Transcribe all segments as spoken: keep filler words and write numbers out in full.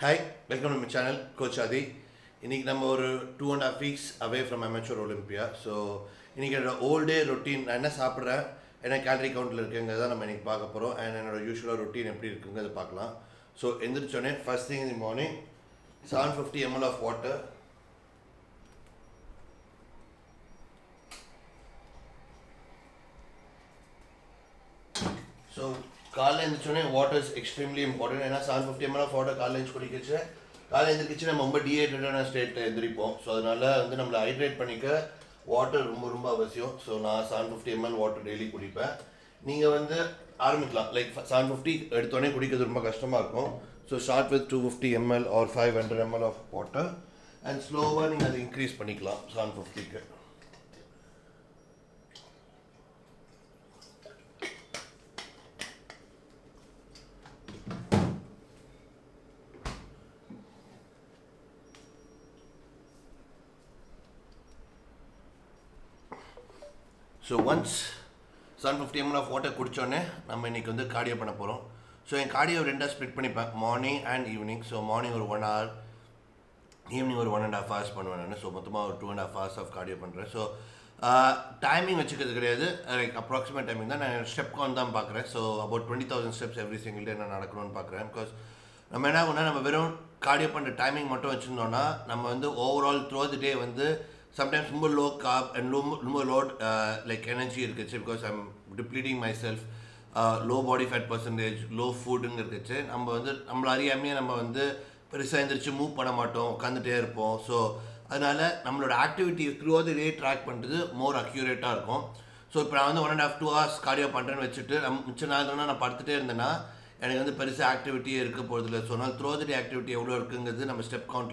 Hi, welcome to my channel, Coach Adi. We are two and a half weeks away from Amateur Olympia. So, we have an all day routine. I am in a calorie count. And our usual routine is So, first thing in the morning, seven hundred fifty milliliters of water. So, water is extremely important. I seven hundred fifty milliliters of water is in the kitchen. We dehydrated state. So, we hydrate water. So, I seven hundred fifty milliliters water daily. You like seven hundred fifty So, start with two hundred fifty milliliters or five hundred milliliters of water. And slower, you increase seven hundred fifty milliliters. So once seven hundred fifty milliliters of water kudichone namme inikku vandu cardio panna porom so en cardio rendu split panipa morning and evening so morning or one hour evening or one and a half hours panuven nanu so mothama or two and a half hours of cardio pandren so uh, timing vechikadhu kediyadhu like approximate timing da nan step count dhaan paakren so about twenty thousand steps every single day na nadakkanum paakren because namme enna avuna namme verum cardio pandra timing mattum vechirundona namme vandu overall throughout the day vandu sometimes more low carb and low, more low uh, like energy because I'm depleting myself, uh, low body fat percentage, low food and move so our activity throughout the day track more accurate so if I one and a half two hours cardio panren vechittu micha activity so throughout the day activity evlo step count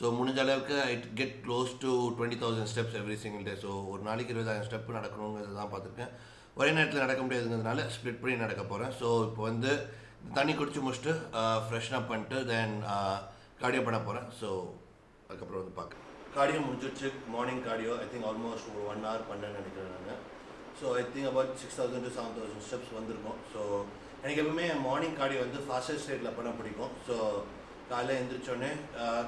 so it get close to twenty thousand steps every single day so ஒரு நாளைக்கு twenty thousand step நடக்கணும்ங்கறத தான் பாத்துட்டேன் ஒரே நேரத்துல நடக்க முடியாதுங்கறதனால split பண்ணி நடக்க போறேன் so இப்போ வந்து தண்ணி குடிச்சு முடிச்சிட்டு freshen up பண்ணிட்டு then cardio பண்ண போறேன் so அதுக்கு அப்புறம் வந்து பாக்க cardio முடிஞ்சிருச்சு morning cardio I think almost one hour பண்ணேன்னு நினைக்கிறேன் நான் so I think about six thousand to seven thousand steps வந்திருக்கும் so எனக்கு எப்பவுமே morning cardio வந்து fastest rateல பண்ண பிடிக்கும் so காலை எந்திரச்சோனே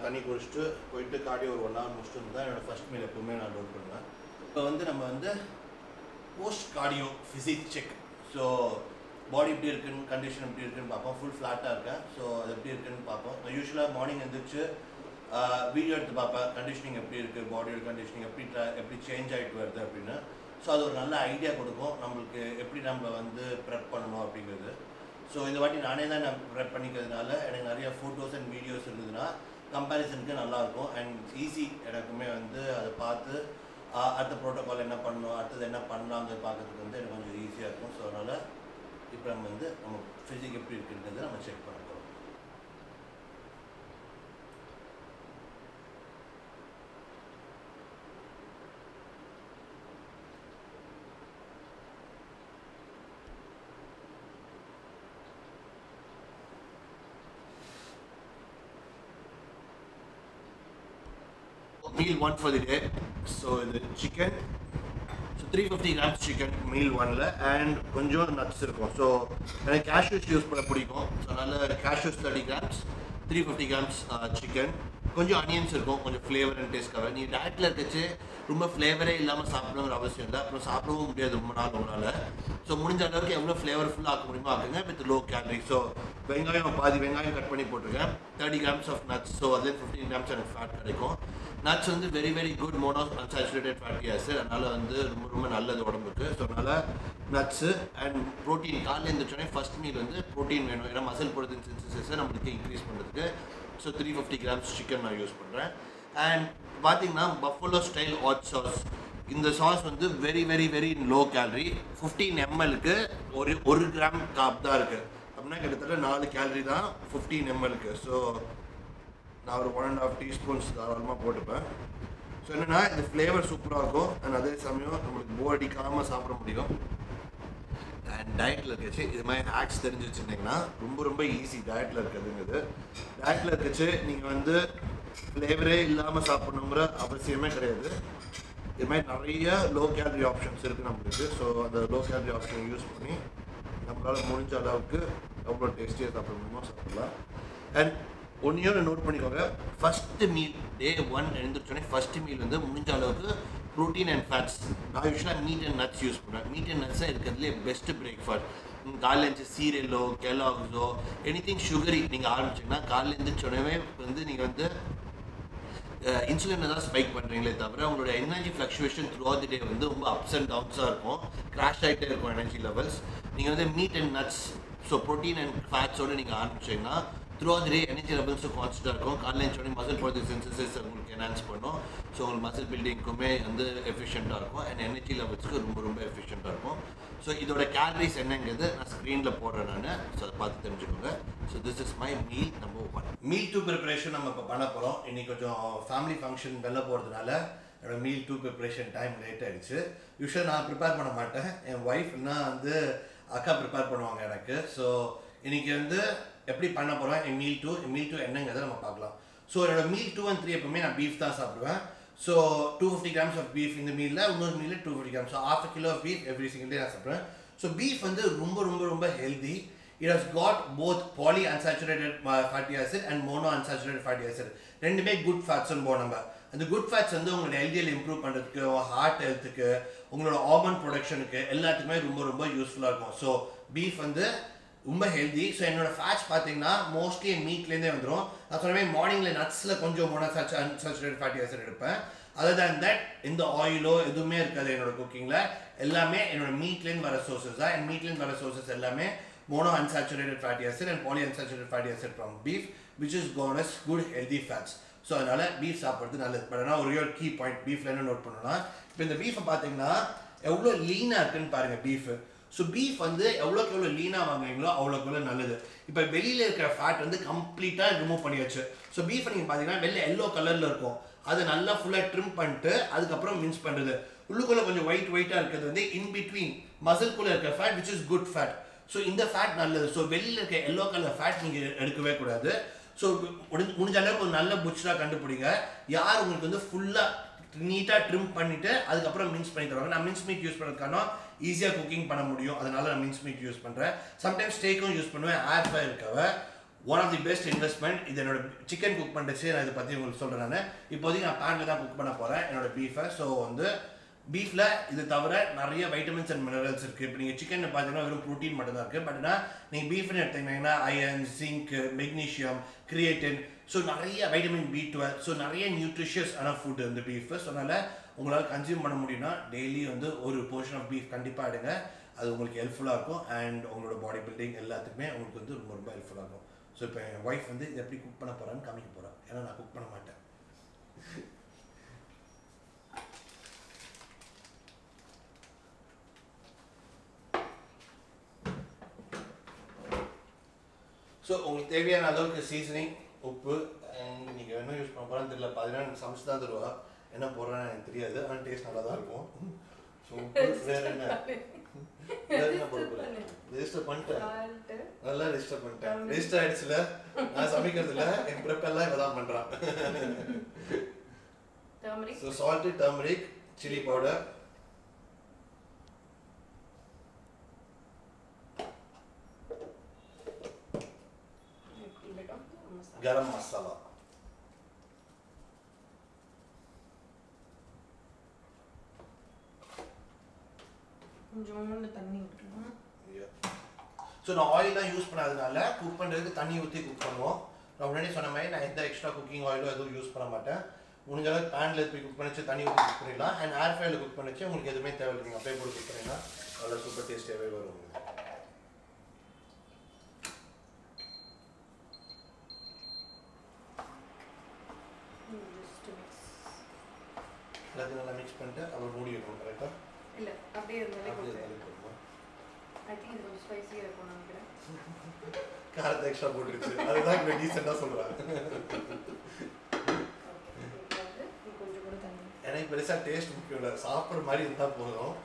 தண்ணி குடிச்சிட்டு போயிட்டு கார்டியோ ஒரு one hour முடிச்சிட்டு தான் என்னோட ஃபர்ஸ்ட் மீல் எப்பவுமே நான் லோட் பண்ணுவேன் இப்போ வந்து நம்ம வந்து post cardio physique check so body எப்படி இருக்குன்னு கண்டிஷன் எப்படி இருக்குன்னு பார்ப்போம் ஃபுல் ஃப்ளாட்டாக இருக்கேன் ஸோ அது எப்படி இருக்குன்னு பார்ப்போம் நான் யூஸ்வலாக மார்னிங் எழுந்திரிச்சு வீடியோ எடுத்து பார்ப்பேன் கண்டிஷனிங் எப்படி இருக்குது பாடியோட கண்டிஷனிங் எப்படி எப்படி சேஞ்ச் ஆகிட்டு வருது அப்படின்னு ஸோ அது ஒரு நல்ல ஐடியா கொடுக்கும் நம்மளுக்கு எப்படி நம்ம வந்து ப்ரெப் பண்ணணும் அப்படிங்கிறது So, in the way, I am prepping photos and videos comparison and it's easy to path the protocol and easy so now check meal one for the day so the chicken so three hundred fifty grams chicken meal one and konjam nuts so and cashews use panna pidikum so nalla cashews thirty grams three hundred fifty grams uh, chicken konjam onions irukum konjam flavor and taste kavar nee diet la irkache romba flavor e illama saapidranga avashyam illa appo saapidavum mudiyadhu romba naal unala so mudinja alavukku evlo flavorful ah aakuduma aakunga with low calories so vengayam paadi vengayam cut panni potukken thirty grams of nuts so adhe fifteen grams of fat kadikum nuts are very very good monounsaturated fatty acid அதனால வந்து ரொம்ப ரொம்ப நல்லது உடம்புக்கு so அதனால nuts and protein காலையில எந்திரச்சனே first meal வந்து protein வேணும் ஏன்னா muscle protein synthesis நமக்கு increase பண்றதுக்கு so three hundred fifty grams chicken நான் யூஸ் பண்றேன் and பாத்தீங்கன்னா buffalo style hot sauce இந்த சாஸ் வந்து very very very low calorie fifteen milliliters க்கு ஒரு one gram carb தான் இருக்கு அப்படினா கிட்டத்தட்ட four calorie தான் fifteen milliliters க்கு so Now one and a half teaspoons So the flavor super and other body calm And diet is my hacks very easy diet Diet you can flavor There might low calorie options So the low calorie option use panni tasty And one year note pannikonga, first meal day one endruchone first meal vende mudinja alavukku protein and fats. I usually meat and nuts use panna. Meat and nuts irukadile best breakfast. காலையில சீரியலோ கெலாக்ஸோ anything sugary நீங்கள் ஆரம்பிச்சிங்கன்னா காலையில் எழுந்திரிச்சோடனே வந்து நீங்கள் வந்து இன்சுலினை தான் spike பண்ணுறீங்களே தவிர உங்களோட energy fluctuation through of the day வந்து ரொம்ப அப்ஸ் அண்ட் டவுன்ஸாக இருக்கும், கிராஷ் ஆகிட்டே இருக்கும் எனர்ஜி லெவல்ஸ். நீங்கள் வந்து meat and nuts so protein and ஃபேட்ஸோடு நீங்கள் ஆரம்பிச்சிங்கன்னா through of the day energy லெவல்ஸும் கான்ஸ்டாக இருக்கும். காலையில் எழுந்திரிச்சோடனே மசில் ப்ரோட்டீன் சிந்தசிஸ் உங்களுக்கு என்ஹான்ஸ் பண்ணும். ஸோ உங்களுக்கு மசில் பில்டிங்குமே வந்து எஃபிஷியண்ட்டாக இருக்கும் அண்ட் எனர்ஜி லெவல்ஸுக்கு ரொம்ப ரொம்ப எஃபிஷியண்ட்டாக இருக்கும். So இதோட கேலரிஸ் என்னங்கிறது நான் ஸ்க்ரீனில் போடுறேன் நான், ஸோ அதை பார்த்து தெரிஞ்சுக்கோங்க. So this is my meal number one. Meal two preparation நம்ம இப்போ பண்ண போகிறோம். இன்றைக்கி கொஞ்சம் ஃபேமிலி ஃபங்க்ஷன் வெளில போகிறதுனால என்னோட meal two preparation time late ஆகிடுச்சு. யூஸ்வலாக நான் ப்ரிப்பேர் பண்ண மாட்டேன், என் ஒய்ஃப்னா வந்து அக்கா ப்ரிப்பேர் பண்ணுவாங்க எனக்கு. ஸோ இன்றைக்கி வந்து எப்படி பண்ண போகிறேன் என் மீல் டூ என் மீல் டூ என்னங்கிறத நம்ம பார்க்கலாம். ஸோ என்னோட மீல் டூ அண்ட் த்ரீ எப்பவுமே நான் பீஃப் தான் சாப்பிடுவேன். So two hundred fifty grams of beef in the meal, another meal two hundred fifty grams. So half a kilo of beef every single day I support. So beef is rumba rumba rumba healthy. It has got both polyunsaturated fatty acid and monounsaturated fatty acid. Rendu me good fats on board number. And the good fats and your L D L improve pandradhukku, your heart health ku, your hormone production ku ellathukkume rumba rumba useful ah irukum. So beef and ரொம்ப healthy. So என்னோடய fats பார்த்தீங்கன்னா mostly என் மீட்லேருந்தே வந்துடும். நான் சொன்ன மாதிரி மார்னிங்கில் நட்ஸில் கொஞ்சம் போனால் சச் அன்சாச்சுரேட் ஃபேட்டி ஆசிட் எடுப்பேன். அதர் தேன் தட் இந்த ஆயிலோ எதுவுமே இருக்காது என்னோடய குக்கிங்கில். எல்லாமே என்னோடய மீட்லேருந்து வர சோர்ஸஸ் தான். என் மீட்லேருந்து வர சோர்ஸஸ் எல்லாமே mono unsaturated fatty acid and poly unsaturated fatty acid from beef which is known as good healthy fats. So அதனால் பீஃப் சாப்பிட்றது நல்லது. பட் ஆனால் ஒரே ஒரு கீ பாயிண்ட் பீஃப்ல என்ன நோட் பண்ணலாம், இப்போ இந்த பீஃபை பார்த்தீங்கன்னா எவ்வளோ லீனாக இருக்குதுன்னு பாருங்கள் பீஃபு. ஸோ பீஃப் வந்து எவ்வளோக்கு எவ்வளோ லீனாக வாங்குறீங்களோ அவ்வளோக்கு எவ்வளோ நல்லது. இப்போ வெளியில் இருக்கிற ஃபேட் வந்து கம்ப்ளீட்டாக ரிமூவ் பண்ணியாச்சு. ஸோ பீஃபை நீங்கள் பார்த்தீங்கன்னா வெளில எல்லோ கலரில் இருக்கும், அதை நல்லா ஃபுல்லாக ட்ரிம் பண்ணிட்டு அதுக்கப்புறம் மின்ஸ் பண்ணுறது. உள்ளுக்குள்ளே கொஞ்சம் ஒயிட் ஒயிட்டாக இருக்கிறது வந்து இன்பிட்வீன் மசில்குள்ளே இருக்கிற fat which is good fat. So இந்த ஃபேட் நல்லது. ஸோ வெளியில் இருக்கிற எல்லோ கலர் ஃபேட் நீங்கள் எடுக்கவே கூடாது. ஸோ முடிஞ்ச அளவுக்கு ஒரு நல்ல புட்சராக கண்டுபிடிங்க. யார் உங்களுக்கு வந்து ஃபுல்லாக நீட்டாக ட்ரிம் பண்ணிவிட்டு அதுக்கப்புறம் மின்ஸ் பண்ணி தருவாங்க. நான் மின்ஸ் மீட் யூஸ் பண்ணுறதுக்கான ஈஸியாக குக்கிங் பண்ண முடியும், அதனால நான் மின்ஸ் மீட் யூஸ் பண்ணுறேன். சம்டைம்ஸ் ஸ்டேக்கும் யூஸ் பண்ணுவேன். ஏர் ஃப்ரை இருக்கவ one of the best investment. இது என்னோட சிக்கன் குக் பண்ணுறச்சு நான் இதை பற்றி உங்களுக்கு சொல்கிறேன். நான் இப்போதைக்கு நான் பேனில் தான் குக் பண்ண போகிறேன் என்னோடய பீஃபை. ஸோ வந்து பீஃபில் இது தவிர நிறைய வைட்டமின்ஸ் அண்ட் மினரல்ஸ் இருக்குது. இப்போ நீங்கள் சிக்கன் பார்த்தீங்கன்னா வெறும் ப்ரோட்டீன் மட்டும்தான் இருக்குது. பட் ஆனால் நீங்கள் பீஃப்னு எடுத்துக்கிட்டிங்கன்னா iron, zinc, magnesium, creatine, so நிறைய வைட்டமின் பி டுவெல், ஸோ நிறைய நியூட்ரிஷியஸ் ஆன ஃபுட் இந்த பீஃபு. ஸோ அதனால் உங்களால் கன்சியூம் பண்ண முடியும்னா டெய்லி வந்து ஒரு போர்ஷன் ஆஃப் பீஃப் கண்டிப்பாக எடுங்க. அது உங்களுக்கு ஹெல்ப்ஃபுல்லாக இருக்கும் அண்ட் உங்களோட பாடி பில்டிங் எல்லாத்துக்குமே உங்களுக்கு வந்து ரொம்ப ரொம்ப ஹெல்ப்ஃபுல்லாக இருக்கும். ஸோ இப்போ என் ஒய்ஃப் வந்து இது எப்படி குக் பண்ண போகிறான்னு காமிக்க போகிறேன், ஏன்னா நான் குக் பண்ண மாட்டேன். ஸோ உங்களுக்கு தேவையான அளவுக்கு சீசனிங், உப்பு, அண்ட் நீங்கள் என்ன யூஸ் பண்ண போகிறான்னு தெரியல. பார்த்தீங்கன்னா எனக்கு சமைச்சு தான் தருவா, என்ன போடுறான்னு எனக்கு தெரியாது, ஆனால் டேஸ்ட் நல்லா தான் இருக்கும். ஸோ வேறு என்ன வேறு என்ன போட போகிறேன்? ரெஜிஸ்டர் பண்ணிட்டேன், நல்லா ரெஜிஸ்டர் பண்ணிட்டேன். ரெஜிஸ்டர் ஆகிடுச்சுல, நான் சமைக்கிறதுல என் ப்ரிப்பெல்லாம் இப்போ தான் பண்ணுறான். So salt, turmeric, chilli powder, garam masala. கொஞ்சோண்டு தண்ணி ஊற்றணும். ஸோ நான் ஆயிலாம் யூஸ் பண்ணாதனால குக் பண்ணுறதுக்கு தண்ணி ஊற்றி குக் பண்ணுவோம். நான் முன்னாடி சொன்ன மாதிரி நான் எந்த எக்ஸ்ட்ரா குக்கிங் ஆயிலும் எதுவும் யூஸ் பண்ண மாட்டேன். முடிஞ்ச அளவுக்கு பேனில் போய் குக் பண்ணிச்சு தண்ணி ஊற்றி குக் பண்ணிடலாம். அண்ட் ஏர் ஃப்ரையில் குக் பண்ணிச்சு உங்களுக்கு எதுவுமே தேவையில்லை, நீங்கள் அப்படியே போட்டு குக் பண்ணிங்கன்னா நல்லா சூப்பர் டேஸ்டியாகவே வரும். அது நல்லா மிக்ஸ் பண்ணிட்டு அப்புறம் மூடி வைக்கணும். கரெக்டா? இல்ல அப்படியே இருந்தாலே போதும். ஐ திங்க் இது கொஞ்சம் ஸ்பைசியா இருக்கும் நினைக்கிறேன். காரத்தை எக்ஸ்ட்ரா போட்டுருச்சு, அதுதான் இப்போ டீசெண்டா சொல்றாங்க. கொஞ்சம் கூட தண்ணி எனக்கு பெருசா டேஸ்ட் முக்கியம் இல்லை, சாப்பிட்ற மாதிரி இருந்தா போதும்,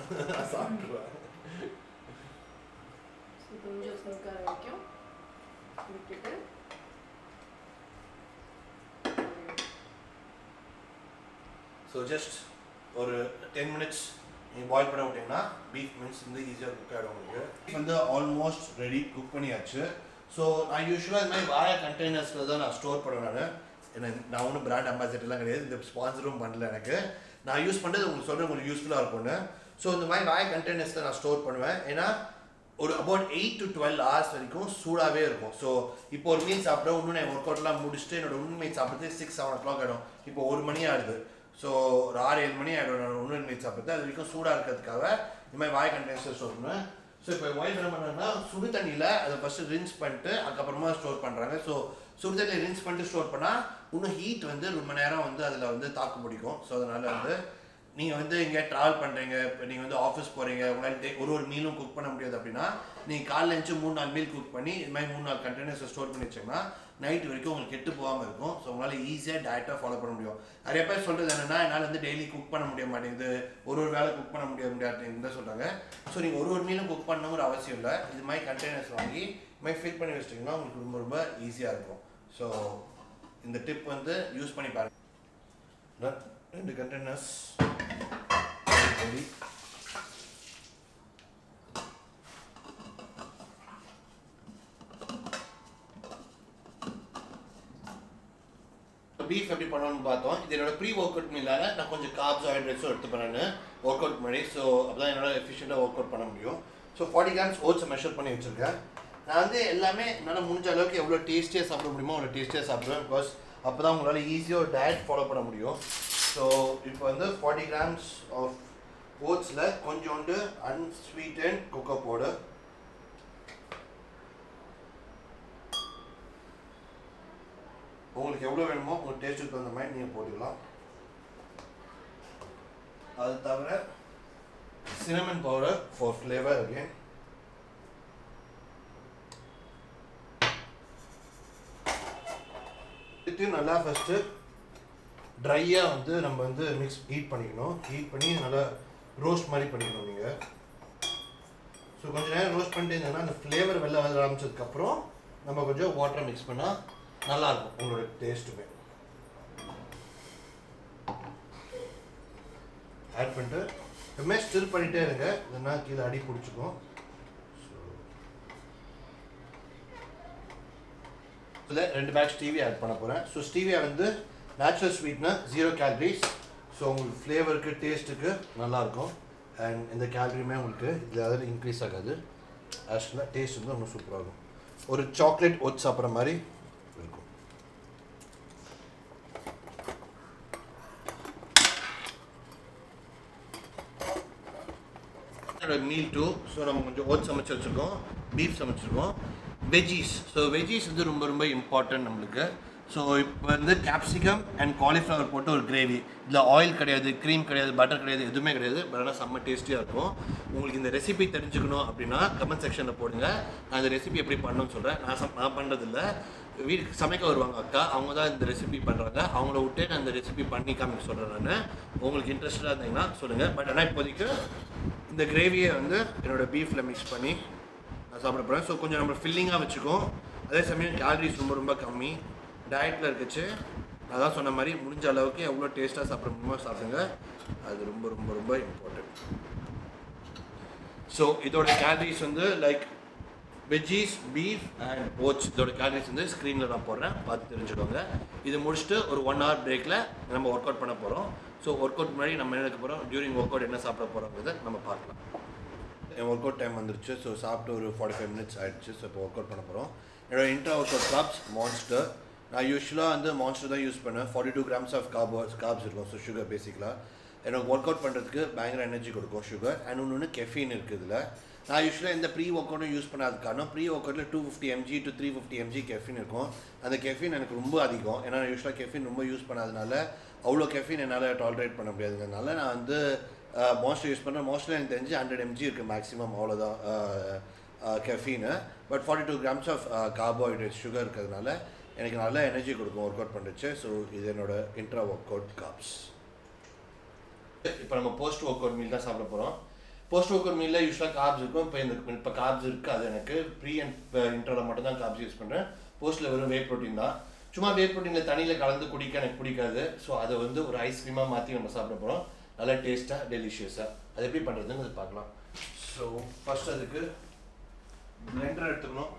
சாப்பிடுவேன். கொஞ்சம் சுக்கார வைக்கும் விட்டுட்டு ஸோ ஜஸ்ட் ஒரு டென் மினிட்ஸ் நீங்கள் பாயில் பண்ண விட்டிங்கன்னா பீஃப் மீன்ஸ் வந்து ஈஸியாக குக் ஆகிடும். உங்களுக்கு வந்து ஆல்மோஸ்ட் ரெடி, குக் பண்ணியாச்சு. So I usually my via containers I store it. I am a brand ambassador. I am a sponsor. I use it useful. So my via containers I store it. About eight to twelve hours varaikkum. So ipo or meal saapra unnu na workout la mudichittu enoda unnu meal saapradhu six seven o'clock aidum. Ipo one mani aagudhu. So six seven mani aidum na unnu meal saapradhu adhukku sooda irukkadhukaga indha vaai condenser store pannuva. So ipo wife enna pannana sudu thannila adha first rinse pannittu adukapparama store pandranga. So sudu thannila rinse pannittu store panna unnu heat vandu romba neram vandu adula vandu taakku pidikum. So adanaala vandu நீங்க வந்து இங்க travel பண்றீங்க நீங்க வந்து office போறீங்க உங்களால ஒரு ஒரு மீலும் குக் பண்ண முடியாது அப்படினா நீங்க காலையில இருந்து மூணு நாள் மீல் குக் பண்ணி இந்த மாதிரி மூணு நாள் கண்டெய்னர்ஸ் ஸ்டோர் பண்ணி வச்சீங்கன்னா நைட் வரைக்கும் உங்களுக்கு கெட்டு போகாம இருக்கும் சோ உங்களால ஈஸியா டயட்டா ஃபாலோ பண்ண முடியும் நிறைய பேர் சொல்றது என்னன்னா என்னால வந்து டெய்லி குக் பண்ண முடிய மாட்டேங்குது ஒரு ஒரு வேளை குக் பண்ண முடிய மாட்டேங்குதுன்னு தான் சொல்றாங்க சோ நீங்க ஒரு ஒரு மீலும் குக் பண்ணணும்ங்கற அவசியம் இல்ல இந்த மாதிரி கண்டெய்னர்ஸ் வாங்கி மை ஃபில் பண்ணி வச்சிட்டீங்கன்னா உங்களுக்கு ரொம்ப ரொம்ப ஈஸியா இருக்கும் சோ இந்த டிப் வந்து யூஸ் பண்ணி பாருங்க ரெண்டு கண்டெய்னர்ஸ் beef எப்படி பண்ணனும் பார்த்தோம் இதனோட pre workout மீலால நான் கொஞ்சம் carbs hydrates எடுத்து பண்ணேன் workout மாதிரி சோ அப்பதான் என்னால எஃபிஷியன்ட்டா workout பண்ண முடியும் so forty grams oats measure பண்ணி வச்சிருக்கேன் நான் வந்து எல்லாமே என்னால முடிஞ்ச அளவுக்கு எவ்வளவு டேஸ்டியா சாப்பிட முடியுமோ அவ்வளவு டேஸ்டியா சாப்பிடுவேன் because அப்பதான் உங்களால ஈஸியா diet follow பண்ண முடியும் சோ இப்போ வந்து forty grams of oats la konjondu unsweetened cocoa powder உங்களுக்கு எவ்வளவு வேணுமோ உங்க டேஸ்ட்க்கு தகுந்த மாதிரி நீங்க போட்டுக்கலாம் அது தவிர cinnamon powder for flavor again இது நல்லா first dry ஆ வந்து நம்ம வந்து mix heat பண்ணிக்கணும் heat பண்ணி நல்லா roast மாதிரி பண்ணிக்கணும் நீங்க சோ கொஞ்ச நேரம் roast பண்ணிட்டீங்கன்னா அந்த flavor வெளிய வர ஆரம்பிச்சதுக்கு அப்புறம் நம்ம கொஞ்சம் water mix பண்ணா நல்லா இருக்கும் உங்களுடைய டேஸ்ட்மே add பண்ணிட்டு எப்பவுமே stir பண்ணிட்டே இருங்க இல்லனா கீழ அடி பிடிச்சுக்கும் சோ இதுல ரெண்டு பேட்ச் stevia add பண்ண போறேன் சோ stevia வந்து natural sweetener zero calories so உங்களுக்கு flavor க்கு taste க்கு நல்லா இருக்கும் and இந்த calorie மே உங்களுக்கு இதுல increase ஆகாது actually taste வந்து ரொம்ப சூப்பரா இருக்கும் ஒரு chocolate oats சாப்பிற மாதிரி இருக்கும் ஒரு meal too so நம்ம கொஞ்சம் oats சமைச்சு வச்சிருக்கோம் beef சமைச்சிருக்கோம் veggies so veggies வந்து ரொம்ப ரொம்ப important நமக்கு So, capsicum and cauliflower போட்டு ஒரு கிரேவி இல்ல ஆயில் கிடையாது கிரீம் கிடையாது பட்டர் கிடையாது எதுவுமே கிடையாது பட் ஆனா செம்ம டேஸ்டியா இருக்கும் உங்களுக்கு இந்த ரெசிபி தெரிஞ்சுக்கணும் அப்படின்னா கமெண்ட் செக்ஷன்ல போடுங்க நான் இந்த ரெசிபி எப்படி பண்ணணும்னு சொல்றேன் நான் நான் பண்றது இல்ல வீட்டுக்கு சமைக்க வருவாங்க அக்கா அவங்க தான் இந்த ரெசிபி பண்றாங்க அவங்கள விட்டு நான் இந்த ரெசிபி பண்ணி காமிக்க சொல்றேன் நான் உங்களுக்கு இன்ட்ரஸ்டடா இருந்தீங்கன்னா சொல்லுங்க பட் ஆனா இப்போதைக்கு இந்த கிரேவியை வந்து என்னோட பீஃப்ல மிக்ஸ் பண்ணி நான் சாப்பிட போறேன் சோ கொஞ்சம் நம்ம ஃபில்லிங்கா வெச்சுக்கும் அதே சமயம் கேலரிஸ் ரொம்ப ரொம்ப கம்மி டயட்ல இருக்கச்சு நான் தான் சொன்ன மாதிரி முடிஞ்ச அளவுக்கு எவ்வளோ டேஸ்ட்டாக சாப்பிட முடியுமோ சாப்பிடுங்க அது ரொம்ப ரொம்ப ரொம்ப இம்பார்ட்டன்ட் ஸோ இதோட கேலரிஸ் வந்து like veggies beef and oats இதோட கேலரிஸ் வந்து ஸ்க்ரீனில் நான் போடுறேன் பார்த்து தெரிஞ்சுக்கோங்க இது முடிச்சுட்டு ஒரு ஒன் ஹவர் பிரேக்கில் நம்ம ஒர்க் அவுட் பண்ண போகிறோம் ஸோ ஒர்க் அவுட் முன்னாடி நம்ம என்ன எடுக்க போகிறோம் டியூரிங் ஒர்க் அவுட் என்ன சாப்பிட போகிறோங்கிறத நம்ம பார்க்கலாம் என் ஒர்க் அவுட் டைம் வந்துருச்சு ஸோ சாப்பிட்டு ஒரு ஃபார்ட்டி ஃபைவ் மினிட்ஸ் ஆகிடுச்சு ஸோ இப்போ ஒர்க் அவுட் பண்ண போகிறோம் என்னோடய intra work out carbs monster நான் யூஸ்வலாக வந்து மான்ஸ்டர் தான் யூஸ் பண்ணேன் forty two grams of carbs carbs இருக்கும் ஸோ சுகர் பேசிக்கலாக எனக்கு ஒர்க் அவுட் பண்ணுறதுக்கு பயங்கர எனர்ஜி கொடுக்கும் சுகர் அண்ட் ஒன்று ஒன்று கெஃபீன் இருக்குதுல நான் யூஸ்வலாக இந்த ப்ரீ ஒர்க் அவுட்டும் யூஸ் பண்ணாதுக்கான ப்ரீ ஒர்க் அவுட்டில் two fifty MG to three fifty MG caffeine இருக்கும் அந்த கெஃபீன் எனக்கு ரொம்ப அதிகம் ஏன்னா நான் யூஸ்வலாக கெஃபீன் ரொம்ப யூஸ் பண்ணாதனால அவ்வளோ கெஃபீன் என்னால் டாலரேட் பண்ண முடியாதுங்கிறதுனால நான் வந்து மான்ஸ்டர் யூஸ் பண்ணுறேன் மான்ஸ்டர் எனக்கு தெரிஞ்சு ஹண்ட்ரட் எம்ஜி இருக்குது மேக்ஸிமம் அவ்வளோதான் caffeine but forty two grams of carbohydrate sugar இருக்கிறதுனால எனக்கு நல்ல எனர்ஜி கொடுக்கும் ஒர்க் அவுட் பண்ணிடுச்சு ஸோ இது என்னோட இன்ட்ரா ஒர்க் அவுட் காப்ஸ் இப்போ நம்ம போஸ்ட் ஒர்க் அவுட் மீல் தான் சாப்பிட போகிறோம் போஸ்ட் ஒர்க் அவுட் மீலில் யூஸ்வலாக காப்ஸ் இருக்கும் இப்போ இந்த இப்போ காப்ஸ் இருக்குது அது எனக்கு ப்ரீ அண்ட் இன்ட்ராவில் மட்டும் தான் காப்ஸ் யூஸ் பண்ணுறேன் போஸ்ட்டில் வெறும் வே ப்ரோட்டீன் தான் சும்மா வே ப்ரோட்டீனில் தண்ணியில் கலந்து குடிக்க எனக்கு பிடிக்காது ஸோ அதை வந்து ஒரு ஐஸ்கிரீமாக மாற்றி நம்ம சாப்பிட போகிறோம் நல்லா டேஸ்ட்டாக டெலிஷியஸாக அது எப்படி பண்ணுறதுன்னு அதை பார்க்கலாம் ஸோ ஃபஸ்ட் அதுக்கு பிளெண்டர் எடுத்துக்கணும்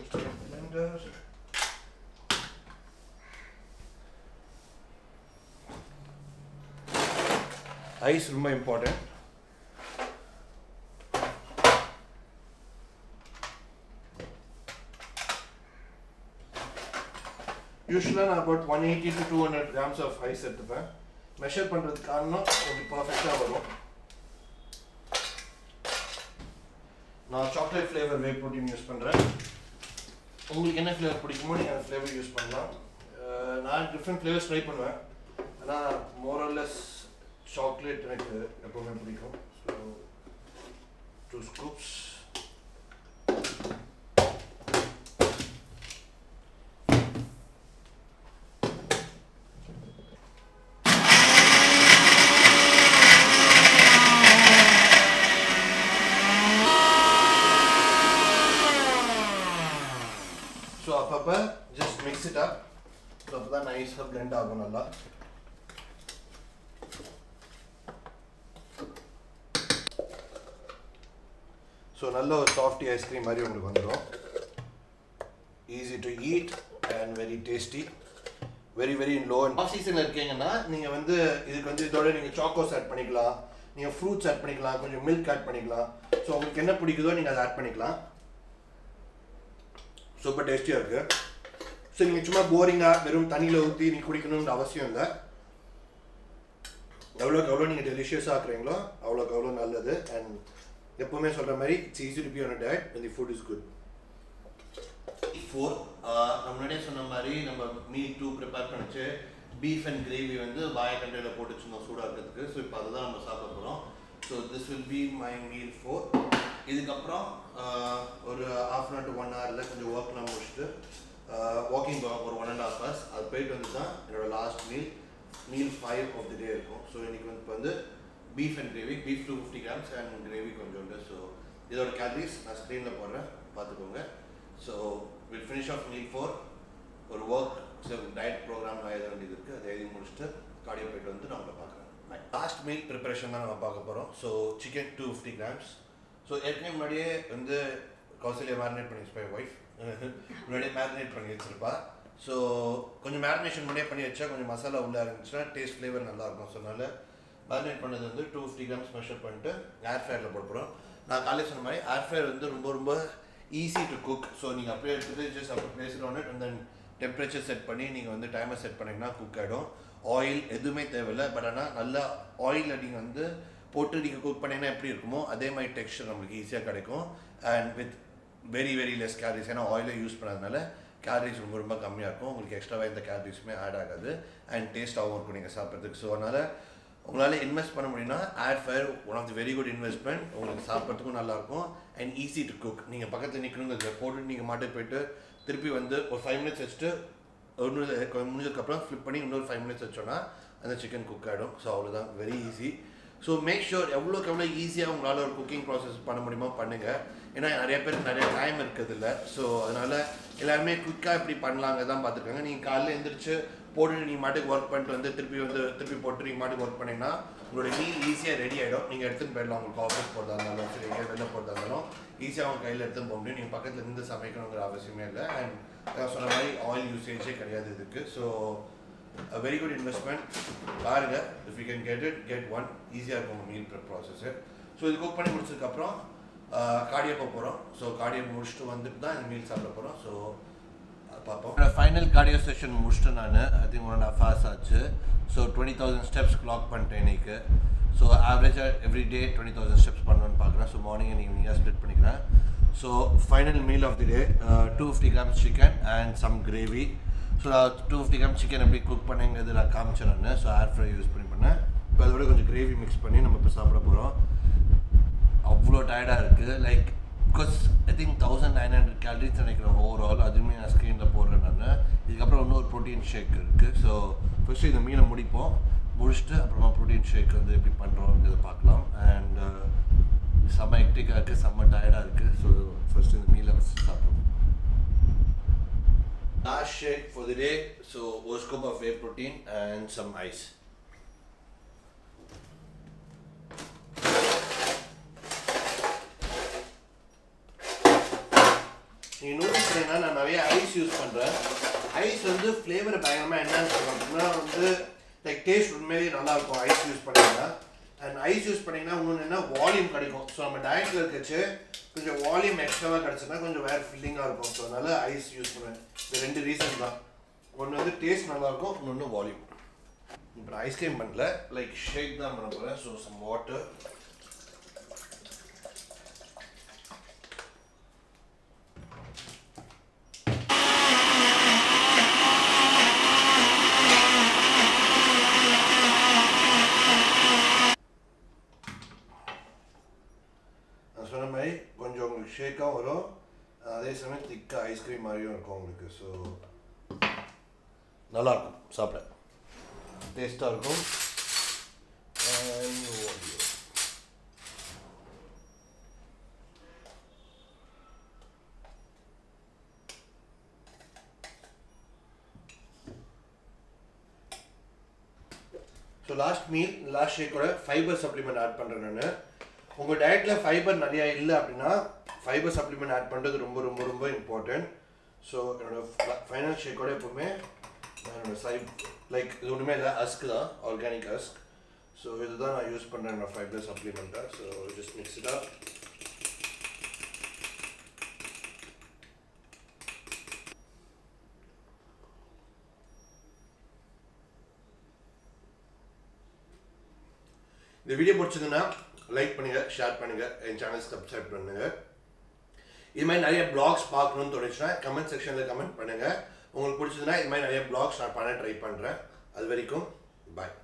always take the windows. Eyes are important. Usually I got one eighty to two hundred grams of ice at the back. Measure pandradhu kaaranam it'll be perfect ah varum. Now chocolate flavor whey protein use pandren. Ungalku enna flavor pidikumo neenga and flavor use pannalam. Naan different flavors try pannuven. Ana more or less chocolate enakku epovume pidikum. So two scoops. Just mix it up so that nice blend agonalla. So nalla softy ice cream mari ungalku vandirum. Easy to eat and very tasty, very very low in off season la irukeenga neenga vandu idukku vandu idoda neenga chocos add panikalam, neenga fruits add panikalam, konjam milk add panikalam. So ungalku enna pidikudho neenga ad add panikalam. Super tasty irukku. So you can boring ah verum thanila oothi nee kudikanumnu avasiyam illa. Avlo avlo neenga delicious ah akringlo avlo avlo nalladhu and eppovume solra mari it's easy to be on a diet when the food is good. four ah nammade sonna mari nama meal two prepare panachu beef and gravy vandu vaaya kandaila potu vechindom sooda irukadhukku. So ipo adha nama saapra porom. So this will be my meal four. இதுக்கு அப்புறம் ஒரு half an hour to one hour ல கொஞ்சம் work நான் முடிச்சிட்டு walking போக ஒரு one and a half hours அது போயிட்டு வந்து தான் என்னோட last meal meal five of the day இருக்கும். ஸோ இன்னைக்கு வந்து வந்து beef and gravy beef two fifty grams and gravy கொஞ்சம் உண்டு. ஸோ இதோட கேலரிஸ் நான் ஸ்க்ரீனில் போடுறேன் பார்த்துக்கோங்க. So will finish of meal four ஒரு ஒர்க் டயட் ப்ரோக்ராம் நான் எழுத வேண்டியது இருக்குது. அதை எழுதி முடிச்சுட்டு கார்டியோ போயிட்டு வந்து நான் உங்களை பார்க்குறேன். லாஸ்ட் மீல் ப்ரிப்பரேஷன் தான் நம்ம பார்க்க போகிறோம். So chicken two fifty grams. So ஏற்கனவே முன்னாடியே வந்து கௌசல்யா மேரினேட் பண்ணி வச்சுப்பா ஒய்ஃப் முன்னாடியே மேரினேட் பண்ணி வச்சுருப்பா. ஸோ கொஞ்சம் மேரினேஷன் முன்னாடியே பண்ணி வச்சா கொஞ்சம் மசாலா உள்ளே இருந்துச்சுன்னா டேஸ்ட் ஃப்ளேவர் நல்லாயிருக்கும். ஸோ அதனால் மேரினேட் பண்ணது வந்து டூ ஃபிஃப்டி கிராம்ஸ் மெஷர் பண்ணிட்டு ஏர் ஃப்ரையரில் போடுறோம். நான் காலையில் சொன்ன மாதிரி ஏர் ஃப்ரையர் வந்து ரொம்ப ரொம்ப ஈஸி டு குக். ஸோ நீங்கள் அப்படியே எடுத்துகிட்டு ஜஸ்ட் அப்படி place on it and then temperature set பண்ணி நீங்கள் வந்து டைமர் செட் பண்ணிங்கன்னா குக் ஆகிடும். ஆயில் எதுவுமே தேவையில்லை. பட் ஆனால் நல்லா ஆயிலில் நீங்கள் வந்து போட்டு நீங்கள் குக் பண்ணிங்கன்னா எப்படி இருக்குமோ அதே மாதிரி டெக்ஸ்டர் நம்மளுக்கு ஈஸியாக கிடைக்கும். And with very very less calories. ஏன்னா ஆயிலை யூஸ் பண்ணாதனால கேலரிஸ் ரொம்ப ரொம்ப கம்மியாக இருக்கும். உங்களுக்கு எக்ஸ்ட்ராவாக எந்த கேலரிஸுமே ஆட் ஆகாது அண்ட் டேஸ்ட்டாகவும் இருக்கும் நீங்கள் சாப்பிட்றதுக்கு. ஸோ அதனால் உங்களால் இன்வெஸ்ட் பண்ண முடியும்னா air fryer one of the very good investment. உங்களுக்கு சாப்பிட்றதுக்கும் நல்லாயிருக்கும் அண்ட் ஈஸி டு குக். நீங்கள் பக்கத்தில் நிற்கணுங்கிறது போட்டு நீங்கள் மாட்டுக்கு போய்ட்டு திருப்பி வந்து ஒரு ஃபைவ் மினிட்ஸ் வச்சுட்டு இன்னொரு முடிஞ்சதுக்கப்புறம் ஃப்ளிப் பண்ணி இன்னொரு ஃபைவ் மினிட்ஸ் வச்சோன்னா அந்த சிக்கன் குக் ஆகிடும். ஸோ அவ்வளோதான், very easy. So make sure எவ்வளோக்கு எவ்வளோ ஈஸியாக உங்களால் ஒரு குக்கிங் ப்ராசஸ் பண்ண முடியுமோ பண்ணுங்கள். ஏன்னா நிறைய பேருக்கு நிறைய டைம் இருக்கிறதில்ல. ஸோ அதனால் எல்லாருமே குயிக்காக இப்படி பண்ணலாங்க தான் பார்த்துருக்காங்க. நீங்கள் காலையில் எழுந்திரிச்சு போட்டு நீங்கள் மாட்டுக்கு ஒர்க் பண்ணிட்டு வந்து திருப்பி வந்து திருப்பி போட்டு நீங்கள் மாட்டுக்கு ஒர்க் பண்ணிங்கன்னா உங்களோட மீல் ஈஸியாக ரெடி ஆகிடும். நீங்கள் எடுத்துகிட்டு போயிடலாம். உங்களுக்கு ஆஃபீஸ் போகிறதா இருந்தாலும் சரி எங்கேயா வெளில போகிறதா இருந்தாலும் ஈஸியாக அவங்க கையில் எடுத்துன்னு போக முடியும். நீங்கள் பக்கத்தில் இருந்து சமைக்கணுங்கிற அவசியமே இல்லை. அண்ட் சொன்ன மாதிரி ஆயில் யூசேஜே கிடையாது இதுக்கு. So a very good investment. Barga, if you can get it, get one. Easier for meal prep process. So idu cook panni mudichadukku appuram cardio po porom. So cardio mudichittu vandittu dhaan meal saapra porom. So paapom na final cardio session mudichittu nanu I think one and a half hours aachu. So twenty thousand steps clock panniten inikku. So average every day twenty thousand steps pannanu paakran. So morning and evening ah split panikran. So final meal of the day uh, two hundred fifty grams chicken and some gravy. So நான் two fifty gram chicken எப்படி cook பண்ணுங்கிறது நான் காமிச்சேன் நான். So air fry use பண்ணி பண்ணேன். இப்போ அதோட கொஞ்சம் கிரேவி மிக்ஸ் பண்ணி நம்ம இப்போ சாப்பிட போகிறோம். அவ்வளோ டயர்டாக இருக்குது. Like because I think thousand nine hundred calories நினைக்கிறேன் ஓவரால். அதுவுமே நான் ஸ்க்ரீனில் போடுறேன் நான். இதுக்கப்புறம் இன்னொரு ப்ரோட்டீன் ஷேக் இருக்குது. ஸோ ஃபஸ்ட்டு இந்த மீனை முடிப்போம். முடிச்சுட்டு அப்புறமா ப்ரோட்டீன் ஷேக் வந்து எப்படி பண்ணுறோங்கிறத பார்க்கலாம். அண்ட் செம்ம ஹெக்டிக்காக இருக்குது, செம்ம டயர்டாக இருக்குது. ஸோ ஃபஸ்ட்டு இந்த மீலை ஃபஸ்ட்டு சாப்பிடுவோம். Last shake for the day, so one scoop of whey protein and some ice. You know, if you ice use பண்றேன். ஐஸ் வந்து flavor பயங்கரமா enhance பண்ணுதுன்னா வந்து like taste உண்மையிலே நல்லா இருக்கும் ஐஸ் யூஸ் பண்ணீங்கன்னா. And ஐஸ் யூஸ் பண்ணீங்கன்னா உங்களுக்கு என்ன வால்யூம் கிடைக்கும். சோ நம்ம டயட்ல இருக்கச்சே கொஞ்சம் வால்யூம் எக்ஸ்ட்ராவா கிடைச்சனா கொஞ்சம் வேற ஃபில்லிங்கா இருக்கும். சோ அதனால ஐஸ் யூஸ் பண்றேன். இந்த ரெண்டு ரீசன் தான். ஒன்னு வந்து டேஸ்ட் நல்லா இருக்கும், இன்னொன்னு வால்யூம். இப்போ ஐஸ் கிரீம் பண்ணல like shake தான் பண்ண போறேன். So some water. Shake out or அதே சமயம் திக்க ஐஸ்கிரீம் மாதிரியும் இருக்கும் உங்களுக்கு. ஸோ நல்லா இருக்கும், சாப்பிட டேஸ்டாக இருக்கும். ஸோ லாஸ்ட் மீல் லாஸ்ட் ஷேக்கோட ஃபைபர் சப்ளிமெண்ட் ஆட் பண்ணுறேன் நான். உங்கள் டயட்டில் ஃபைபர் நிறையா இல்லை அப்படின்னா ஃபைபர் சப்ளிமெண்ட் ஆட் பண்ணுறது ரொம்ப ரொம்ப ரொம்ப இம்பார்ட்டன்ட். ஸோ என்னோடய ஃபைனல் ஷேக்கோட எப்போவுமே நான் என்னோடய சை லைக் இது ஒன்றுமே இல்லை, அஸ்க் தான், ஆர்கானிக் அஸ்க். ஸோ இதுதான் நான் யூஸ் பண்ணுறேன் என்னோடய ஃபைபர் சப்ளிமெண்ட்டாக. So just mix it up. இந்த வீடியோ பிடிச்சதுன்னா லைக் பண்ணுங்கள், ஷேர் பண்ணுங்கள், என் சேனல் சப்ஸ்கிரைப் பண்ணுங்கள். இது மாதிரி நிறைய பிளாக்ஸ் பார்க்கணும்னு தோணுச்சுன்னா கமெண்ட் செக்ஷனில் கமெண்ட் பண்ணுங்கள். உங்களுக்கு பிடிச்சதுன்னா இது மாதிரி நிறைய பிளாக்ஸ் நான் பண்ண ட்ரை பண்ணுறேன். அது வரைக்கும் பாய்.